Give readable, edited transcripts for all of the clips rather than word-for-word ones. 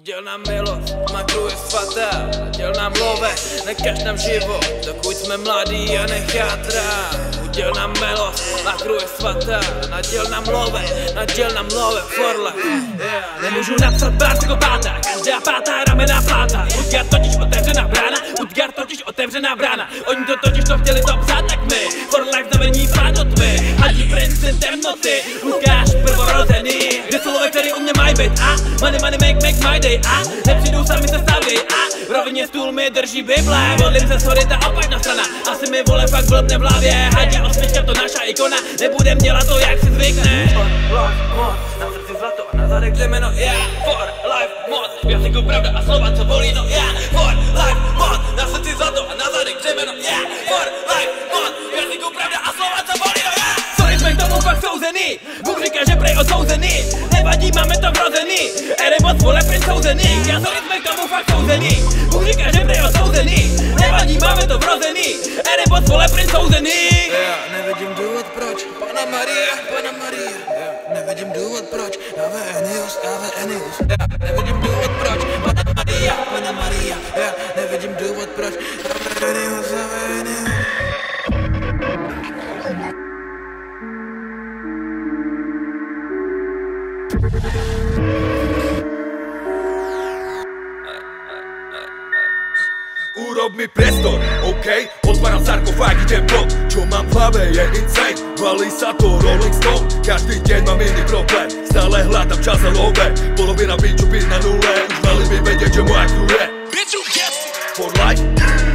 Uděl nám milost, magru je fatál, uděl nám love, nekaž nám život, dokud jsme mladí a nechátrá. Uděl nám milost, magru je fatál, naděl nám love for life. Nemůžu napsat bars jako páta, každá pátá ramena pláta. Utgár totiž otevřená brána, Utgár totiž otevřená brána. Oni to totiž to chtěli to psát, tak my, for life znamení pán do tmy. Hladí princ temnoty, Lukáš prvorozený. Money, money, make my day, a nepřijdou sami se staví, a rovině stůl mi drží Bible. Modlím se, sorry, ta opačná strana, asi mi vole fakt blbne v hlavě. Hadě osmička, to naša ikona, nebudem dělat to, jak si zvykne. For life moc, na srdci zlato a na zadek břemeno, já yeah. For life moc, v jazyku pravda a slova, co bolí, no já yeah. For life moc, na srdci zlato a na zadek břemeno, já yeah. For life moc, v jazyku pravda a slova, co bolí, no já yeah. Sorry, jsme k tomu fakt souzený, Bůh říká, že prej odsouzený. Nevadí, máme to vrozený, erebos vole princ souzený. Já sorry, jsme k tomu fakt souzený, Bůh říká, že prej odsouzený. Nevadí, máme to vrozený, erebos vole princ souzený. Nevidím důvod proč, Panna Maria yeah. Nevidím důvod proč, Ave Enius yeah. Nevidím důvod proč, Panna Maria yeah. Nevidím důvod proč, Ave Enius Urob mi priestor, OK? Otváram sarkofág, idem blok. Čo mám v hlave je insane, valí sa to Rolling Stone. Každý deň mám iný problém, stále hľadám čas a love. Polovina biču byť na nule, už mali by vedieť, že moja crew je for life,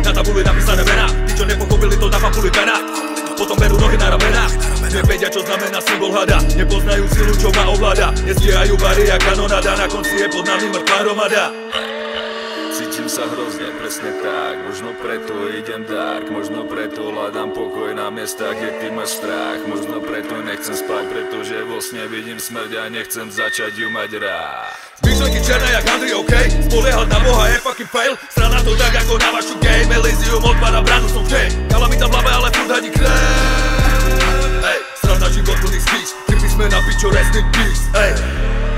na tabuli napísané mená. Tí, čo nepochopili, to dávam puli pena. Potom berú nohy na ramenách, nevedia, čo znamená symbol hada. Nepoznajú silu, čo ma ovláda. Nestíhajú bary a kanonada, na konci je pod nami mŕtva hromada. Cítim sa hrozne, presne tak. Možno preto idem dark, možno preto hľadám pokoj na miestach, kde ty máš strach. Možno preto nechcem spať, pretože vo sne vidím smrť a nechcem začať ju mať rád. Myšlenky černé jak Henry, OK? Spoliehať na Boha je fucking fail. Strana to tak ako na vašu game. Elysium odpadá, bránu som v nej. Kalamita v hlave, ale furt ani krej. Strana život plný speech, keby sme na pičo, rest in peace.